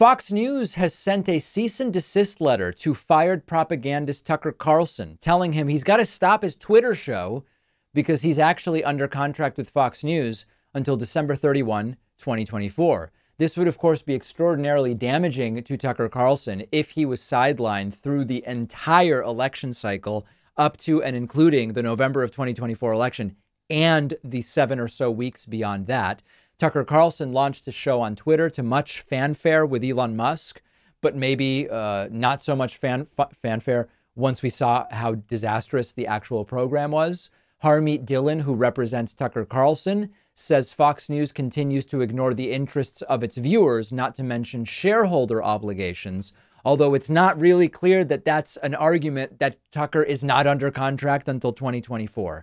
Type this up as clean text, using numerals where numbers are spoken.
Fox News has sent a cease and desist letter to fired propagandist Tucker Carlson, telling him he's got to stop his Twitter show because he's actually under contract with Fox News until December 31, 2024. This would, of course, be extraordinarily damaging to Tucker Carlson if he was sidelined through the entire election cycle up to and including the November of 2024 election and the 7 or so weeks beyond that. Tucker Carlson launched a show on Twitter to much fanfare with Elon Musk, but maybe not so much fanfare once we saw how disastrous the actual program was. Harmeet Dillon, who represents Tucker Carlson, says Fox News continues to ignore the interests of its viewers, not to mention shareholder obligations, although it's not really clear that that's an argument that Tucker is not under contract until 2024.